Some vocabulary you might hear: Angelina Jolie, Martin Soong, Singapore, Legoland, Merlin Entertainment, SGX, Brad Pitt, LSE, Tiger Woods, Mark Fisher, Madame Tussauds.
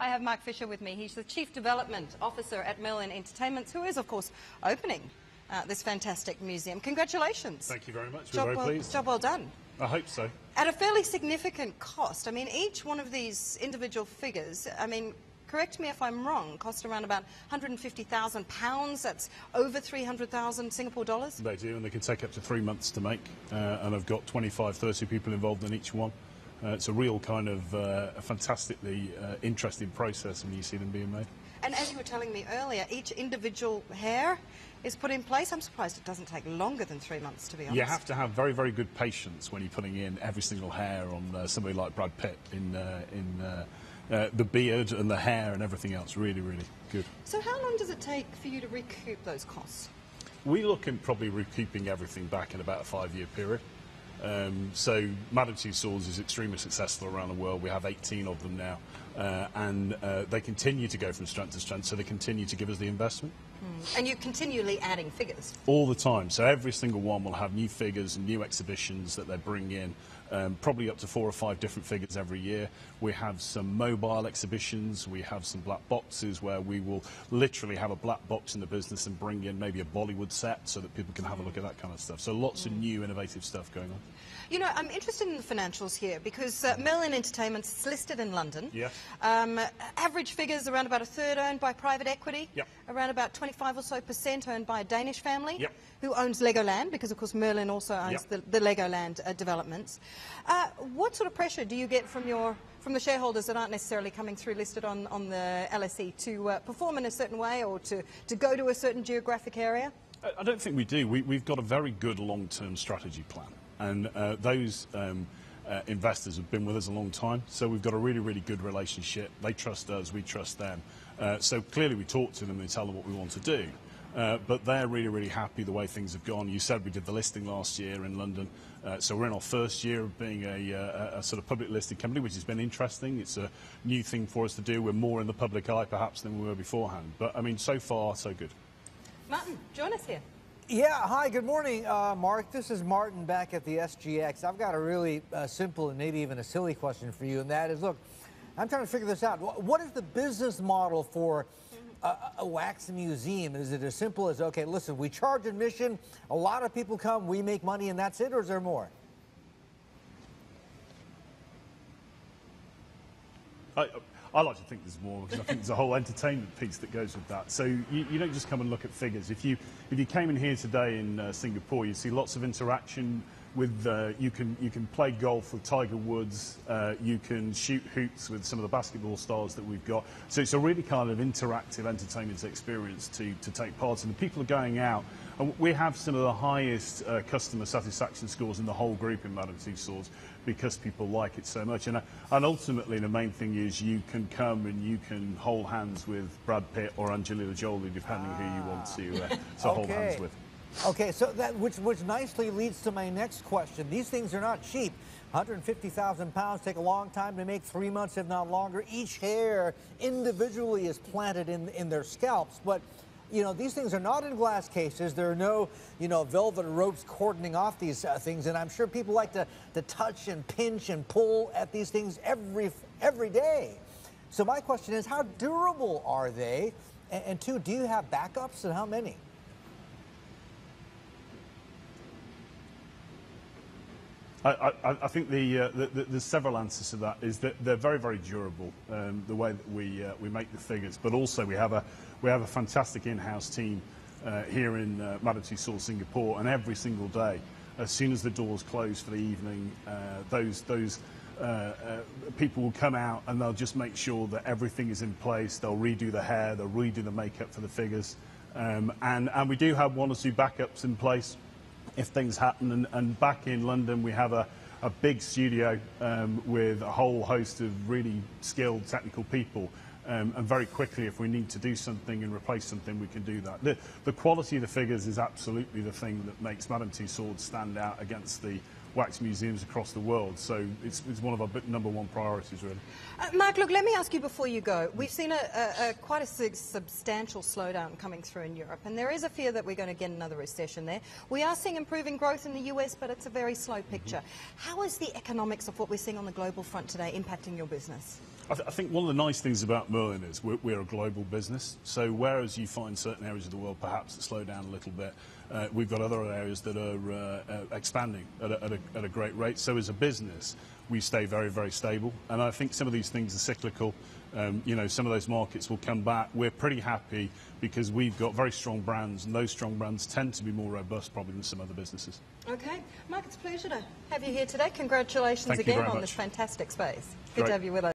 I have Mark Fisher with me. He's the Chief Development Officer at Merlin Entertainment, who is, of course, opening this fantastic museum. Congratulations. Thank you very much. We're very pleased. Job well done. I hope so. At a fairly significant cost. I mean, each one of these individual figures, I mean, correct me if I'm wrong, cost around about £150,000. That's over 300,000 Singapore dollars. They do, and they can take up to 3 months to make. And I've got 25, 30 people involved in each one. It's a real kind of a fantastically interesting process when you see them being made. And as you were telling me earlier, each individual hair is put in place. I'm surprised it doesn't take longer than 3 months, to be honest. You have to have very, very good patience when you're putting in every single hair on somebody like Brad Pitt in the beard and the hair and everything else. Really, really good. So how long does it take for you to recoup those costs? We look at probably recouping everything back in about a 5-year period. So Madame Tussauds is extremely successful around the world. We have 18 of them now, and they continue to go from strength to strength, so they continue to give us the investment. Mm. And you're continually adding figures? All the time. So every single one will have new figures and new exhibitions that they bring in, probably up to 4 or 5 different figures every year. We have some mobile exhibitions. We have some black boxes where we will literally have a black box in the business and bring in maybe a Bollywood set so that people can have a look at that kind of stuff. So lots of new innovative stuff going on. You know, I'm interested in the financials here because Merlin Entertainment's listed in London. Yeah. Average figures around about a third owned by private equity. Yep. Around about 25% or so owned by a Danish family. Yep. Who owns Legoland, because of course Merlin also owns the Legoland developments. What sort of pressure do you get from the shareholders that aren't necessarily coming through listed on the LSE to perform in a certain way or to go to a certain geographic area? I don't think we do. We've got a very good long-term strategy plan. And those investors have been with us a long time, so we've got a really, really good relationship. They trust us, we trust them. So clearly we talk to them and tell them what we want to do. But they're really, really happy the way things have gone. You said we did the listing last year in London, so we're in our first year of being a sort of public listed company, which has been interesting. It's a new thing for us to do. We're more in the public eye perhaps than we were beforehand. But I mean, so far, so good. Martin, join us here. Yeah, hi, good morning, Mark. This is Martin back at the SGX. I've got a really simple and maybe even a silly question for you, and that is, look, I'm trying to figure this out. What is the business model for a wax museum? Is it as simple as, okay, listen, we charge admission, a lot of people come, we make money, and that's it, or is there more? I like to think there's more, because I think there's a whole entertainment piece that goes with that. So you don't just come and look at figures. If you came in here today in Singapore, you see lots of interaction with you can play golf with Tiger Woods, you can shoot hoops with some of the basketball stars that we've got. So it's a really kind of interactive entertainment experience to take part in. The people are going out, and we have some of the highest customer satisfaction scores in the whole group in Madame Tussauds because people like it so much. And ultimately the main thing is you can come and you can hold hands with Brad Pitt or Angelina Jolie, depending who you want to hold hands with. Okay, so that which nicely leads to my next question. These things are not cheap. £150,000 take a long time to make, 3 months if not longer. Each hair individually is planted in their scalps, but you know, these things are not in glass cases. There are no, you know, velvet ropes cordoning off these things, and I'm sure people like to touch and pinch and pull at these things every day. So my question is, how durable are they? And two, do you have backups, and how many? I think the several answers to that is that they're very, very durable, the way that we make the figures, but also we have a fantastic in-house team here in Madame Tussauds, Singapore, and every single day, as soon as the doors close for the evening, those people will come out and they'll just make sure that everything is in place. They'll redo the hair, they'll redo the makeup for the figures, and we do have 1 or 2 backups in place if things happen. And back in London we have a big studio with a whole host of really skilled technical people, and very quickly if we need to do something and replace something we can do that. The quality of the figures is absolutely the thing that makes Madame Tussauds stand out against the wax museums across the world, so it's one of our #1 priorities, really. Mark, look, let me ask you before you go. We've seen quite a substantial slowdown coming through in Europe, and there is a fear that we're going to get another recession there. We are seeing improving growth in the US, but it's a very slow picture. How is the economics of what we're seeing on the global front today impacting your business? I think one of the nice things about Merlin is we're a global business. So whereas you find certain areas of the world perhaps that slow down a little bit, we've got other areas that are expanding at a great rate. So as a business, we stay very, very stable. And I think some of these things are cyclical. You know, some of those markets will come back. We're pretty happy because we've got very strong brands, and those strong brands tend to be more robust probably than some other businesses. Okay. Mark, it's a pleasure to have you here today. Congratulations again on this fantastic space. Good to have you with us.